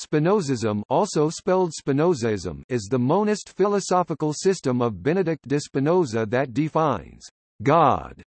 Spinozism, also spelled Spinozaism, is the monist philosophical system of Benedict de Spinoza that defines God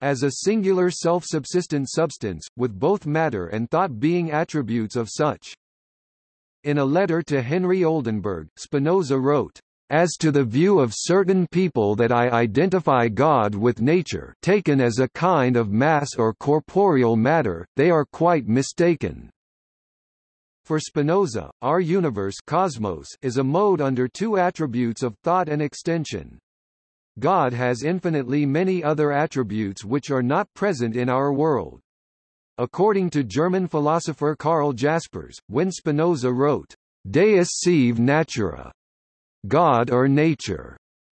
as a singular self-subsistent substance, with both matter and thought being attributes of such. In a letter to Henry Oldenburg, Spinoza wrote, "As to the view of certain people that I identify God with nature taken as a kind of mass or corporeal matter, they are quite mistaken." For Spinoza, our universe cosmos is a mode under two attributes of thought and extension. God has infinitely many other attributes which are not present in our world. According to German philosopher Karl Jaspers, when Spinoza wrote, "Deus sive natura," God or nature,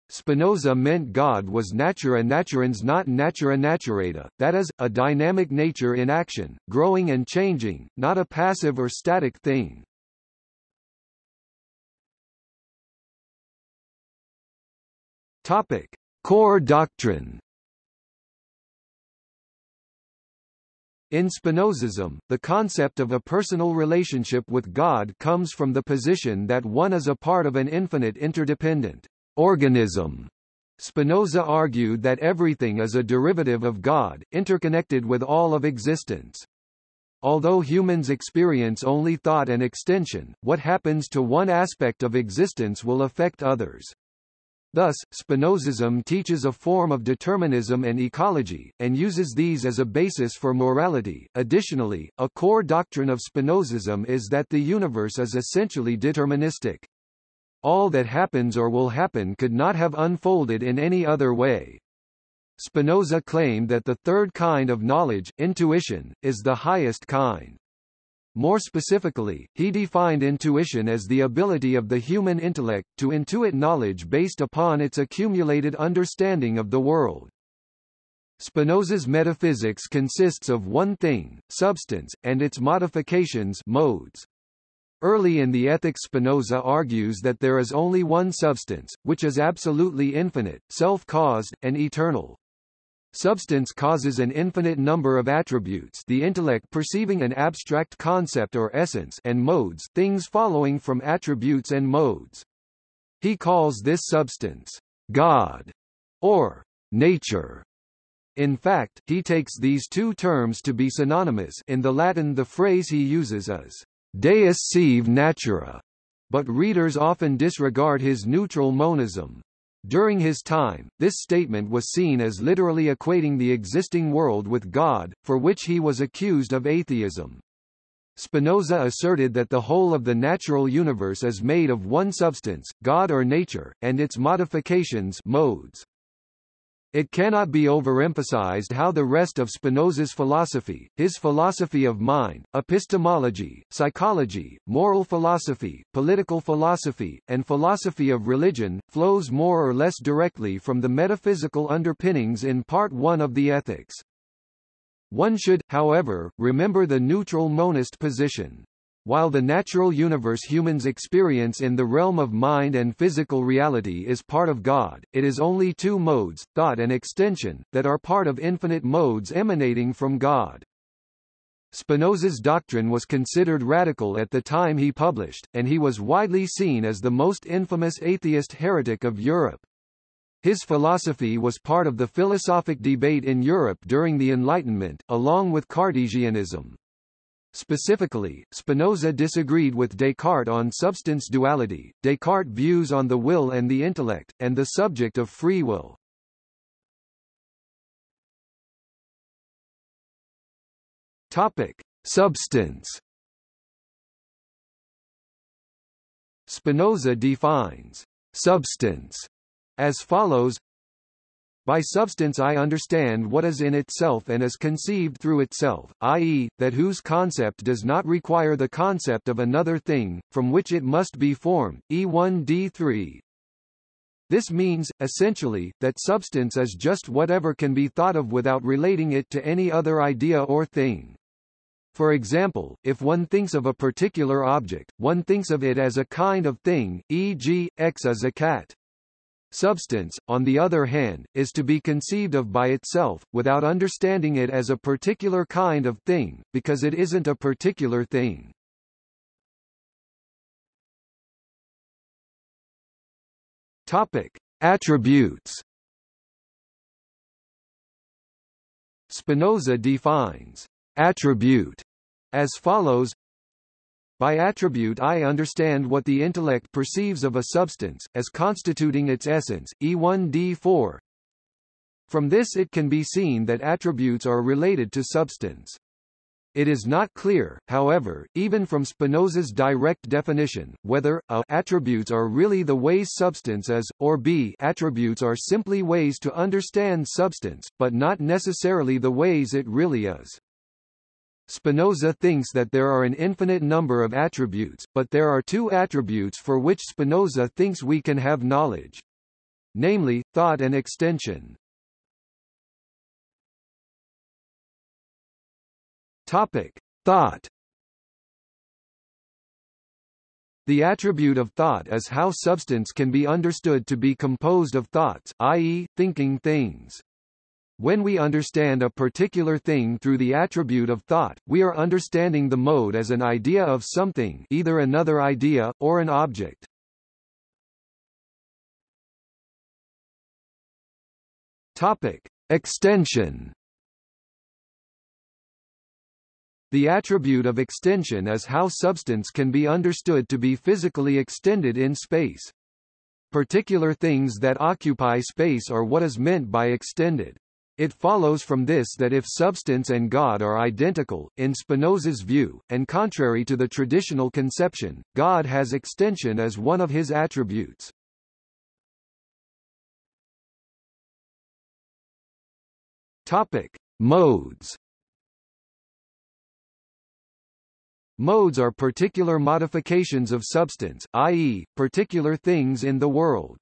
Spinoza meant God was natura naturans, not natura naturata, that is, a dynamic nature in action, growing and changing, not a passive or static thing. Topic: Core doctrine. In Spinozism, the concept of a personal relationship with God comes from the position that one is a part of an infinite interdependent organism. Spinoza argued that everything is a derivative of God, interconnected with all of existence. Although humans experience only thought and extension, what happens to one aspect of existence will affect others. Thus, Spinozism teaches a form of determinism and ecology, and uses these as a basis for morality. Additionally, a core doctrine of Spinozism is that the universe is essentially deterministic. All that happens or will happen could not have unfolded in any other way. Spinoza claimed that the third kind of knowledge, intuition, is the highest kind. More specifically, he defined intuition as the ability of the human intellect to intuit knowledge based upon its accumulated understanding of the world. Spinoza's metaphysics consists of one thing, substance, and its modifications, modes. Early in the Ethics, Spinoza argues that there is only one substance, which is absolutely infinite, self-caused, and eternal. Substance causes an infinite number of attributes, the intellect perceiving an abstract concept or essence, and modes, things following from attributes and modes. He calls this substance God or nature. In fact, he takes these two terms to be synonymous. In the Latin, the phrase he uses is Deus sive natura, but readers often disregard his neutral monism. During his time, this statement was seen as literally equating the existing world with God, for which he was accused of atheism. Spinoza asserted that the whole of the natural universe is made of one substance, God or nature, and its modifications, modes. It cannot be overemphasized how the rest of Spinoza's philosophy, his philosophy of mind, epistemology, psychology, moral philosophy, political philosophy, and philosophy of religion, flows more or less directly from the metaphysical underpinnings in Part 1 of the Ethics. One should, however, remember the neutral monist position. While the natural universe humans experience in the realm of mind and physical reality is part of God, it is only two modes, thought and extension, that are part of infinite modes emanating from God. Spinoza's doctrine was considered radical at the time he published, and he was widely seen as the most infamous atheist heretic of Europe. His philosophy was part of the philosophic debate in Europe during the Enlightenment, along with Cartesianism. Specifically, Spinoza disagreed with Descartes on substance duality, Descartes' views on the will and the intellect, and the subject of free will. Topic: Substance. Spinoza defines substance as follows: by substance I understand what is in itself and is conceived through itself, i.e., that whose concept does not require the concept of another thing, from which it must be formed. E1d3. This means, essentially, that substance is just whatever can be thought of without relating it to any other idea or thing. For example, if one thinks of a particular object, one thinks of it as a kind of thing, e.g., X is a cat. Substance, on the other hand, is to be conceived of by itself, without understanding it as a particular kind of thing, because it isn't a particular thing. Attributes. Spinoza defines attribute as follows: by attribute I understand what the intellect perceives of a substance, as constituting its essence, E1D4. From this it can be seen that attributes are related to substance. It is not clear, however, even from Spinoza's direct definition, whether a attributes are really the ways substance is, or b attributes are simply ways to understand substance, but not necessarily the ways it really is. Spinoza thinks that there are an infinite number of attributes, but there are two attributes for which Spinoza thinks we can have knowledge. Namely, thought and extension. Topic: Thought. The attribute of thought is how substance can be understood to be composed of thoughts, i.e., thinking things. When we understand a particular thing through the attribute of thought, we are understanding the mode as an idea of something, either another idea, or an object. Topic: Extension. The attribute of extension is how substance can be understood to be physically extended in space. Particular things that occupy space are what is meant by extended. It follows from this that if substance and God are identical, in Spinoza's view, and contrary to the traditional conception, God has extension as one of his attributes. Topic: Modes. Modes are particular modifications of substance, i.e., particular things in the world.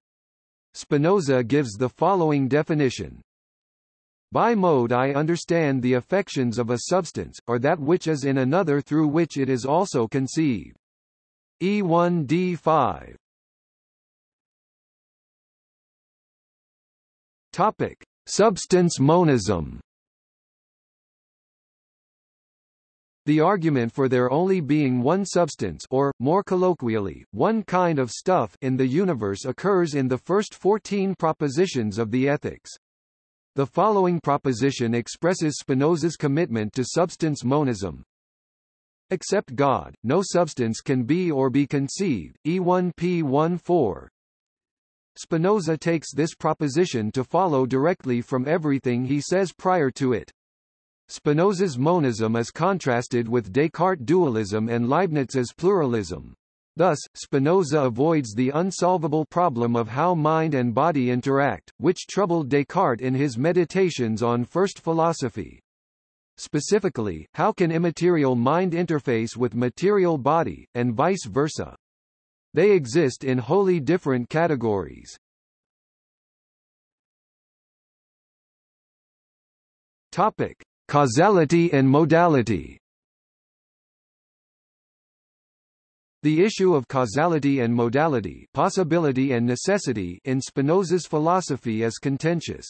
Spinoza gives the following definition. By mode I understand the affections of a substance, or that which is in another through which it is also conceived. E1D5. Topic: Substance monism. The argument for there only being one substance, or, more colloquially, one kind of stuff, in the universe occurs in the first 14 propositions of the Ethics. The following proposition expresses Spinoza's commitment to substance monism. Except God, no substance can be or be conceived, E1P14. Spinoza takes this proposition to follow directly from everything he says prior to it. Spinoza's monism is contrasted with Descartes' dualism and Leibniz's pluralism. Thus, Spinoza avoids the unsolvable problem of how mind and body interact, which troubled Descartes in his meditations on first philosophy. Specifically, how can immaterial mind interface with material body, and vice versa? They exist in wholly different categories. Topic: Causality and modality. The issue of causality and modality, possibility and necessity, in Spinoza's philosophy is contentious.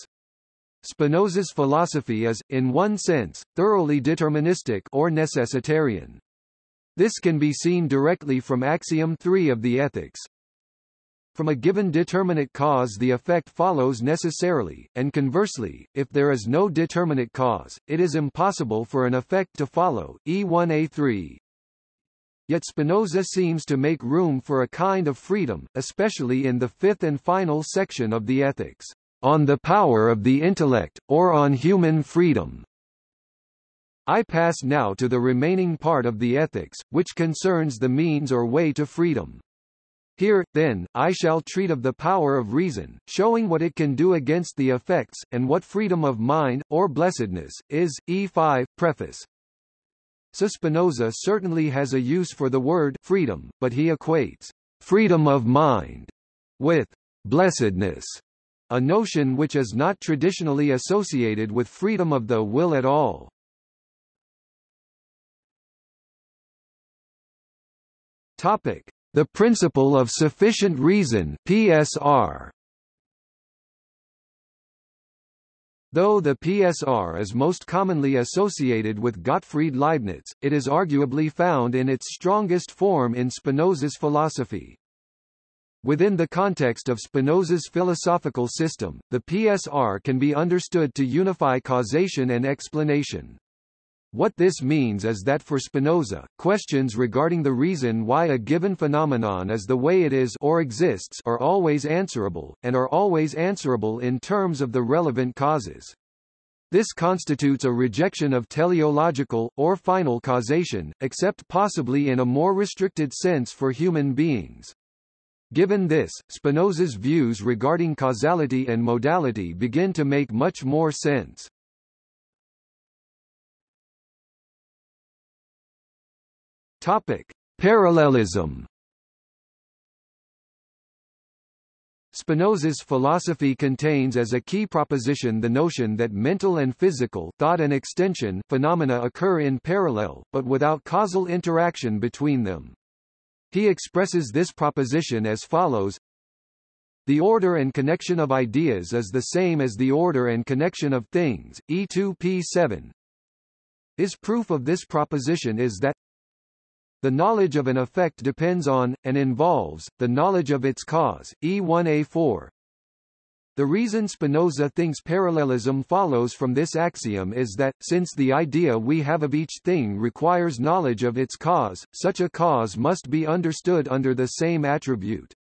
Spinoza's philosophy is, in one sense, thoroughly deterministic or necessitarian. This can be seen directly from Axiom 3 of the Ethics. From a given determinate cause the effect follows necessarily, and conversely, if there is no determinate cause, it is impossible for an effect to follow, E1A3. Yet Spinoza seems to make room for a kind of freedom, especially in the fifth and final section of the Ethics, on the power of the intellect, or on human freedom. I pass now to the remaining part of the Ethics, which concerns the means or way to freedom. Here, then, I shall treat of the power of reason, showing what it can do against the effects, and what freedom of mind, or blessedness, is. E5, Preface. So Spinoza certainly has a use for the word freedom, but he equates freedom of mind with blessedness, a notion which is not traditionally associated with freedom of the will at all. Topic: The principle of sufficient reason, PSR. Though the PSR is most commonly associated with Gottfried Leibniz, it is arguably found in its strongest form in Spinoza's philosophy. Within the context of Spinoza's philosophical system, the PSR can be understood to unify causation and explanation. What this means is that for Spinoza, questions regarding the reason why a given phenomenon is the way it is or exists are always answerable, and are always answerable in terms of the relevant causes. This constitutes a rejection of teleological, or final causation, except possibly in a more restricted sense for human beings. Given this, Spinoza's views regarding causality and modality begin to make much more sense. Topic: Parallelism. Spinoza's philosophy contains as a key proposition the notion that mental and physical thought and extension phenomena occur in parallel, but without causal interaction between them. He expresses this proposition as follows: the order and connection of ideas is the same as the order and connection of things. E2P7. His proof of this proposition is that the knowledge of an effect depends on, and involves, the knowledge of its cause. E1A4. The reason Spinoza thinks parallelism follows from this axiom is that, since the idea we have of each thing requires knowledge of its cause, such a cause must be understood under the same attribute.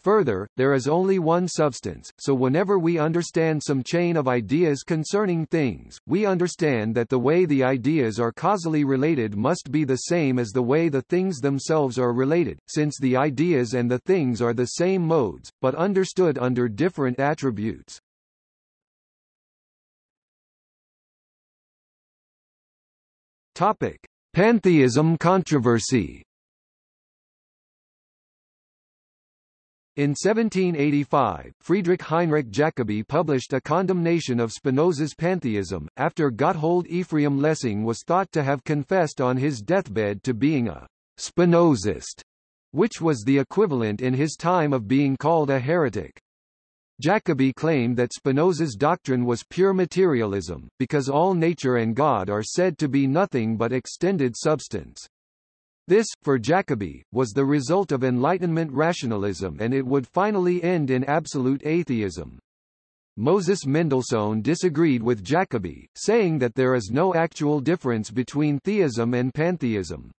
Further, there is only one substance, so whenever we understand some chain of ideas concerning things, we understand that the way the ideas are causally related must be the same as the way the things themselves are related, since the ideas and the things are the same modes, but understood under different attributes. Topic: Pantheism controversy. In 1785, Friedrich Heinrich Jacobi published a condemnation of Spinoza's pantheism, after Gotthold Ephraim Lessing was thought to have confessed on his deathbed to being a Spinozist, which was the equivalent in his time of being called a heretic. Jacobi claimed that Spinoza's doctrine was pure materialism, because all nature and God are said to be nothing but extended substance. This, for Jacobi, was the result of Enlightenment rationalism, and it would finally end in absolute atheism. Moses Mendelssohn disagreed with Jacobi, saying that there is no actual difference between theism and pantheism.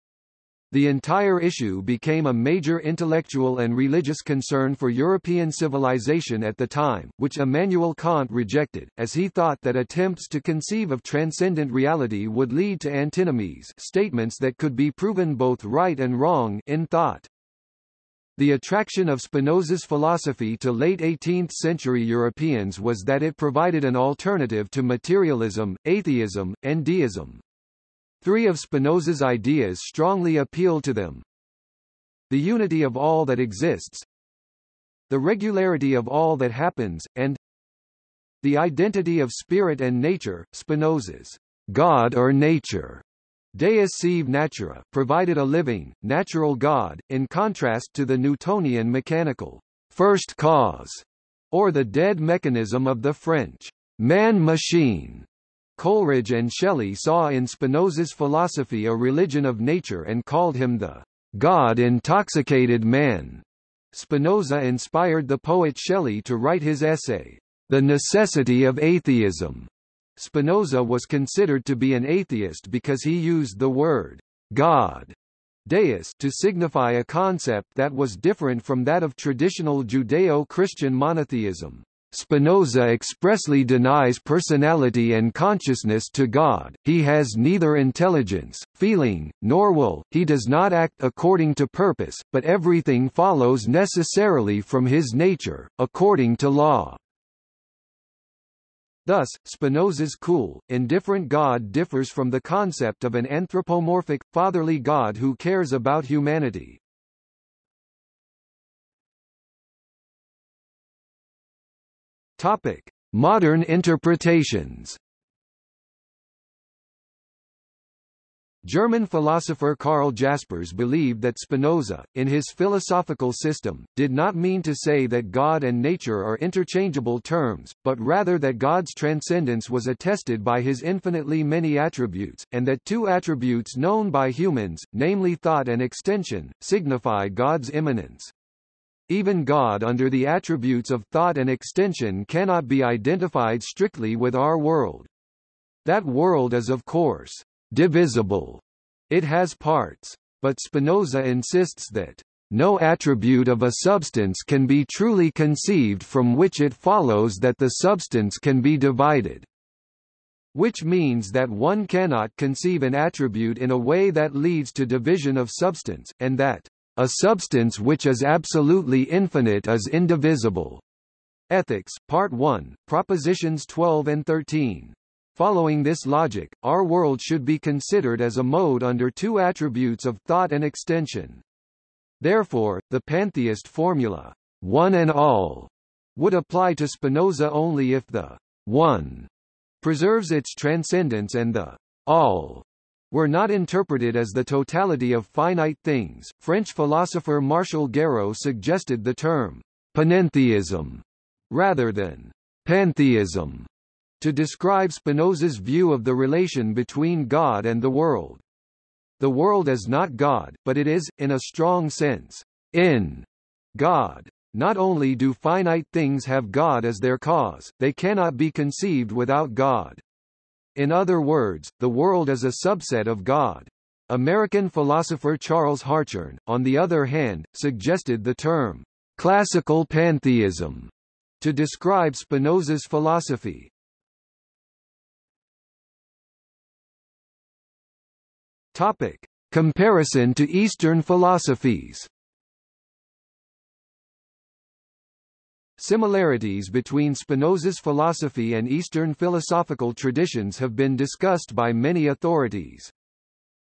The entire issue became a major intellectual and religious concern for European civilization at the time, which Immanuel Kant rejected, as he thought that attempts to conceive of transcendent reality would lead to antinomies, statements that could be proven both right and wrong in thought. The attraction of Spinoza's philosophy to late 18th-century Europeans was that it provided an alternative to materialism, atheism, and deism. Three of Spinoza's ideas strongly appeal to them: the unity of all that exists, the regularity of all that happens, and the identity of spirit and nature. Spinoza's God or nature, Deus sive natura, provided a living, natural God, in contrast to the Newtonian mechanical first cause, or the dead mechanism of the French man-machine. Coleridge and Shelley saw in Spinoza's philosophy a religion of nature and called him the God-intoxicated man. Spinoza inspired the poet Shelley to write his essay, The Necessity of Atheism. Spinoza was considered to be an atheist because he used the word God, Deus, to signify a concept that was different from that of traditional Judeo-Christian monotheism. Spinoza expressly denies personality and consciousness to God. He has neither intelligence, feeling, nor will. He does not act according to purpose, but everything follows necessarily from his nature, according to law. Thus, Spinoza's cool, indifferent God differs from the concept of an anthropomorphic, fatherly God who cares about humanity. Topic: Modern interpretations. German philosopher Karl Jaspers believed that Spinoza, in his philosophical system, did not mean to say that God and nature are interchangeable terms, but rather that God's transcendence was attested by his infinitely many attributes, and that two attributes known by humans, namely thought and extension, signify God's immanence. Even God under the attributes of thought and extension cannot be identified strictly with our world. That world is, of course, divisible. It has parts. But Spinoza insists that no attribute of a substance can be truly conceived from which it follows that the substance can be divided. Which means that one cannot conceive an attribute in a way that leads to division of substance, and that a substance which is absolutely infinite is indivisible. Ethics, Part 1, Propositions 12 and 13. Following this logic, our world should be considered as a mode under two attributes of thought and extension. Therefore, the pantheist formula, one and all, would apply to Spinoza only if the one preserves its transcendence and the all were not interpreted as the totality of finite things. French philosopher Marshall Gueroult suggested the term panentheism rather than pantheism to describe Spinoza's view of the relation between God and the world. The world is not God, but it is, in a strong sense, in God. Not only do finite things have God as their cause, they cannot be conceived without God. In other words, the world is a subset of God. American philosopher Charles Hartshorne, on the other hand, suggested the term classical pantheism to describe Spinoza's philosophy. Topic: Comparison to Eastern philosophies. Similarities between Spinoza's philosophy and Eastern philosophical traditions have been discussed by many authorities.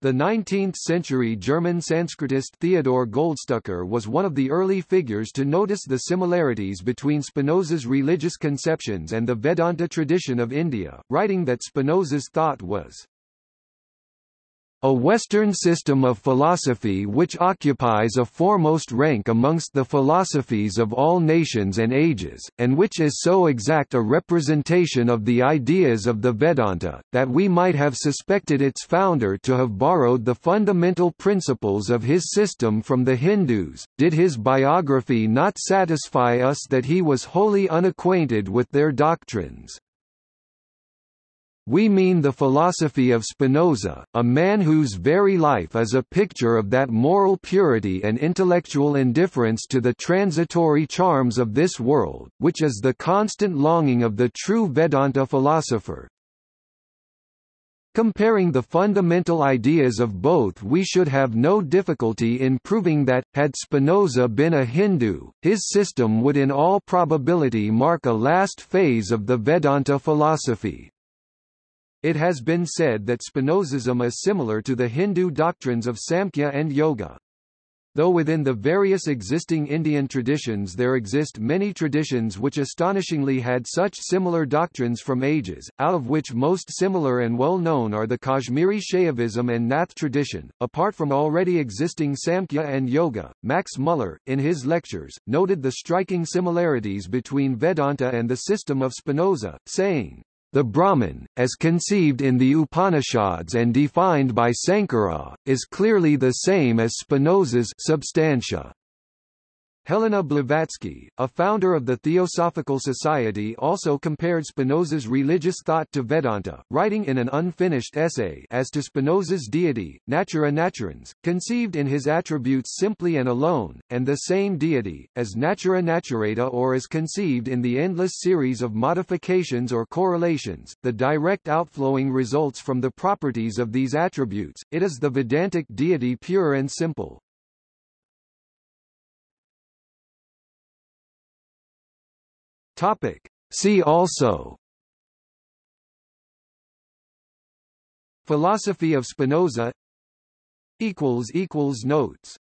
The 19th-century German Sanskritist Theodor Goldstucker was one of the early figures to notice the similarities between Spinoza's religious conceptions and the Vedanta tradition of India, writing that Spinoza's thought was a Western system of philosophy which occupies a foremost rank amongst the philosophies of all nations and ages, and which is so exact a representation of the ideas of the Vedanta, that we might have suspected its founder to have borrowed the fundamental principles of his system from the Hindus, did his biography not satisfy us that he was wholly unacquainted with their doctrines. We mean the philosophy of Spinoza, a man whose very life is a picture of that moral purity and intellectual indifference to the transitory charms of this world, which is the constant longing of the true Vedanta philosopher. Comparing the fundamental ideas of both, we should have no difficulty in proving that, had Spinoza been a Hindu, his system would in all probability mark a last phase of the Vedanta philosophy. It has been said that Spinozism is similar to the Hindu doctrines of Samkhya and Yoga. Though within the various existing Indian traditions there exist many traditions which astonishingly had such similar doctrines from ages, out of which most similar and well-known are the Kashmiri Shaivism and Nath tradition. Apart from already existing Samkhya and Yoga, Max Müller, in his lectures, noted the striking similarities between Vedanta and the system of Spinoza, saying, "The Brahman, as conceived in the Upanishads and defined by Sankara, is clearly the same as Spinoza's substantia." Helena Blavatsky, a founder of the Theosophical Society, also compared Spinoza's religious thought to Vedanta, writing in an unfinished essay as to Spinoza's deity, Natura Naturans, conceived in his attributes simply and alone, and the same deity, as Natura Naturata or as conceived in the endless series of modifications or correlations, the direct outflowing results from the properties of these attributes. It is the Vedantic deity pure and simple. See also: Philosophy of Spinoza. Notes